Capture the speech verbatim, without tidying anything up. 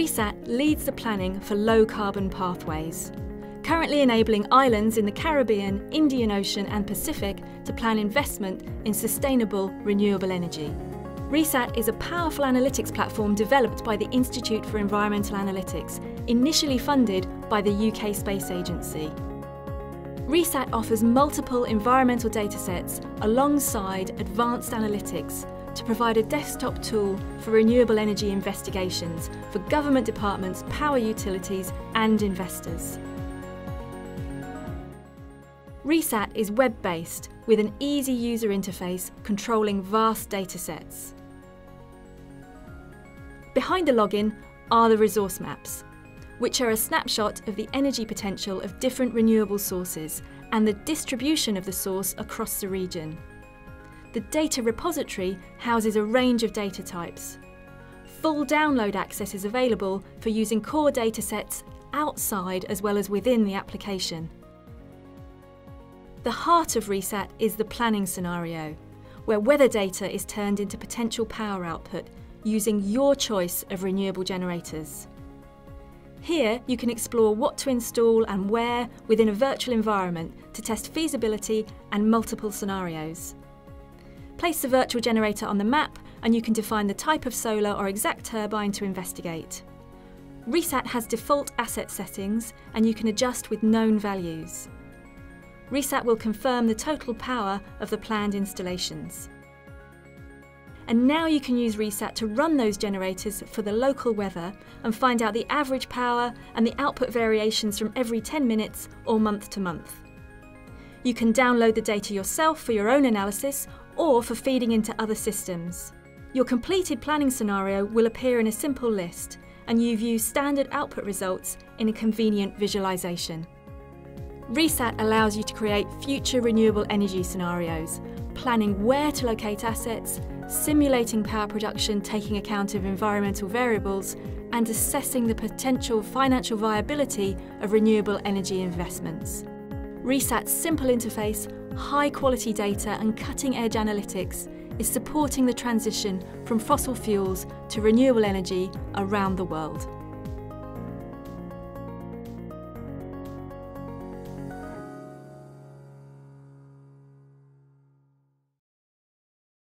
RE SAT leads the planning for low-carbon pathways, currently enabling islands in the Caribbean, Indian Ocean and Pacific to plan investment in sustainable, renewable energy. RE SAT is a powerful analytics platform developed by the Institute for Environmental Analytics, initially funded by the U K Space Agency. RE SAT offers multiple environmental datasets alongside advanced analytics to provide a desktop tool for renewable energy investigations for government departments, power utilities and investors. RE SAT is web-based with an easy user interface controlling vast datasets. Behind the login are the resource maps, which are a snapshot of the energy potential of different renewable sources and the distribution of the source across the region. The data repository houses a range of data types. Full download access is available for using core datasets outside as well as within the application. The heart of RE SAT is the planning scenario, where weather data is turned into potential power output using your choice of renewable generators. Here, you can explore what to install and where within a virtual environment to test feasibility and multiple scenarios. Place the virtual generator on the map and you can define the type of solar or exact turbine to investigate. RE SAT has default asset settings and you can adjust with known values. RE SAT will confirm the total power of the planned installations. And now you can use RE SAT to run those generators for the local weather and find out the average power and the output variations from every ten minutes or month to month. You can download the data yourself for your own analysis or for feeding into other systems. Your completed planning scenario will appear in a simple list, and you view standard output results in a convenient visualization. RE SAT allows you to create future renewable energy scenarios, planning where to locate assets, simulating power production taking account of environmental variables, and assessing the potential financial viability of renewable energy investments. RE SAT's simple interface, high-quality data and cutting-edge analytics is supporting the transition from fossil fuels to renewable energy around the world.